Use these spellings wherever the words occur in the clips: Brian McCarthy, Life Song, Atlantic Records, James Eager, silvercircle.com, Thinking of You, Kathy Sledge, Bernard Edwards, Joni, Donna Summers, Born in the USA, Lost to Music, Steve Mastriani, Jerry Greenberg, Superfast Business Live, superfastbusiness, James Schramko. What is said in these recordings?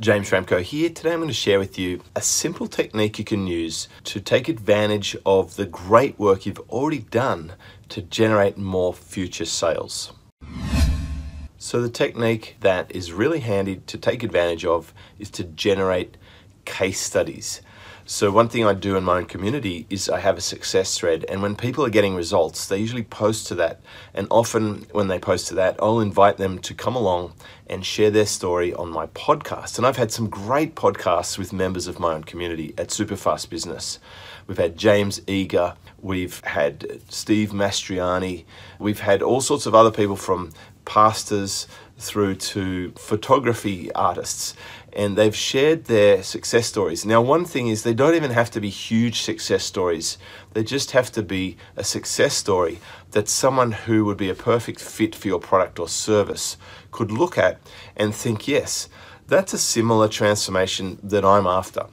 James Schramko here. Today I'm going to share with you a simple technique you can use to take advantage of the great work you've already done to generate more future sales. So the technique that is really handy to take advantage of is to generate case studies. So one thing I do in my own community is I have a success thread, and when people are getting results, they usually post to that. And often when they post to that, I'll invite them to come along and share their story on my podcast. And I've had some great podcasts with members of my own community at Superfast Business. We've had James Eager, we've had Steve Mastriani, we've had all sorts of other people from pastors through to photography artists, and they've shared their success stories. Now, one thing is they don't even have to be huge success stories. They just have to be a success story that someone who would be a perfect fit for your product or service could look at and think, yes, that's a similar transformation that I'm after.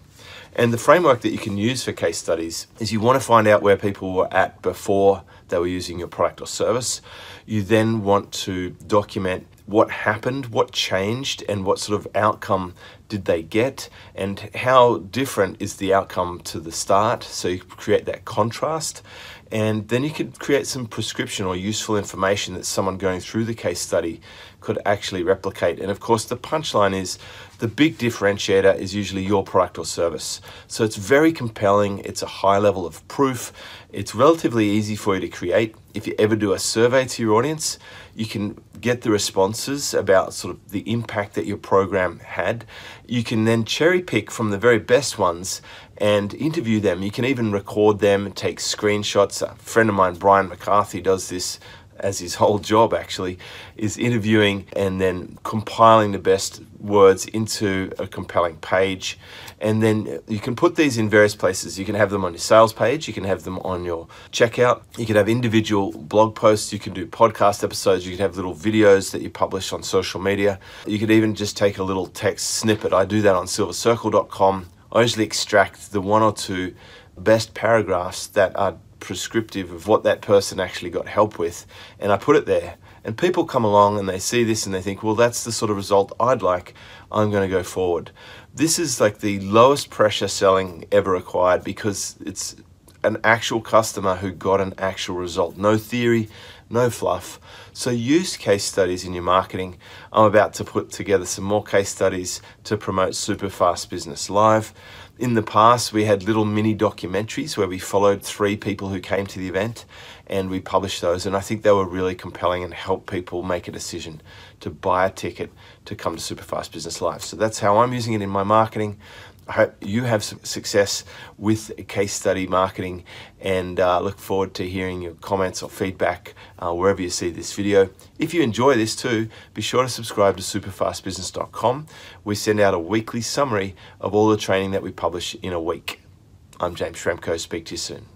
And the framework that you can use for case studies is you want to find out where people were at before they were using your product or service. You then want to document what happened, what changed, and what sort of outcome did they get, and how different is the outcome to the start. So you create that contrast, and then you could create some prescription or useful information that someone going through the case study could actually replicate. And of course, the punchline is the big differentiator is usually your product or service. So it's very compelling, it's a high level of proof, it's relatively easy for you to create. If you ever do a survey to your audience, you can get the responses about sort of the impact that your program had. You can then cherry pick from the very best ones and interview them. You can even record them, take screenshots. A friend of mine, Brian McCarthy, does this as his whole job, actually, is interviewing and then compiling the best words into a compelling page. And then you can put these in various places. You can have them on your sales page, you can have them on your checkout, you can have individual blog posts, you can do podcast episodes, you can have little videos that you publish on social media. You could even just take a little text snippet. I do that on silvercircle.com. I usually extract the one or two best paragraphs that are prescriptive of what that person actually got help with, and I put it there, and people come along and they see this and they think, well, that's the sort of result I'd like, I'm going to go forward. This is like the lowest pressure selling ever required, because it's an actual customer who got an actual result. No theory, no fluff. So use case studies in your marketing. I'm about to put together some more case studies to promote Superfast Business Live. In the past, we had little mini documentaries where we followed three people who came to the event, and we published those, and I think they were really compelling and helped people make a decision to buy a ticket to come to Superfast Business Live. So that's how I'm using it in my marketing. I hope you have some success with case study marketing, and look forward to hearing your comments or feedback wherever you see this video. If you enjoy this too, be sure to subscribe to superfastbusiness.com. We send out a weekly summary of all the training that we publish in a week. I'm James Schramko. Speak to you soon.